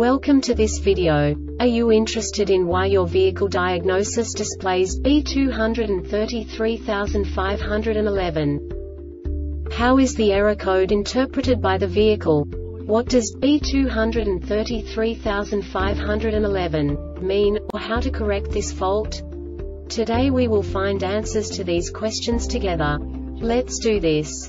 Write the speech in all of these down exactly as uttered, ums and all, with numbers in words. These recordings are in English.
Welcome to this video. Are you interested in why your vehicle diagnosis displays B two three three five one one? How is the error code interpreted by the vehicle? What does B two three three five one one mean, or how to correct this fault? Today we will find answers to these questions together. Let's do this.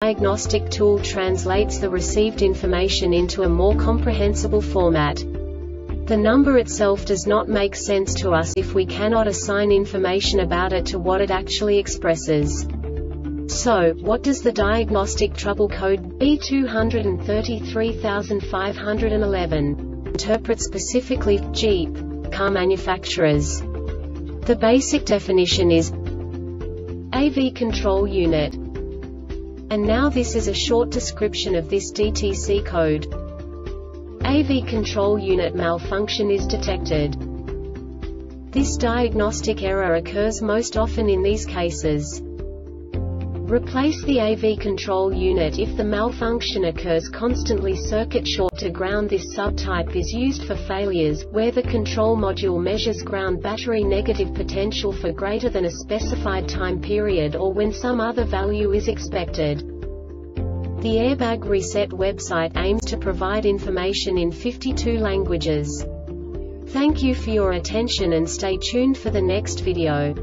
diagnostic tool translates the received information into a more comprehensible format. The number itself does not make sense to us if we cannot assign information about it to what it actually expresses. So, what does the diagnostic trouble code B two three three five one one interpret specifically for Jeep car manufacturers? The basic definition is A V Control Unit. And now this is a short description of this D T C code. A V Control Unit malfunction is detected. This diagnostic error occurs most often in these cases. Replace the A V Control Unit if the malfunction occurs constantly. Circuit short to ground. This subtype is used for failures where the control module measures ground battery negative potential for greater than a specified time period, or when some other value is expected. The Airbag Reset website aims to provide information in fifty-two languages. Thank you for your attention and stay tuned for the next video.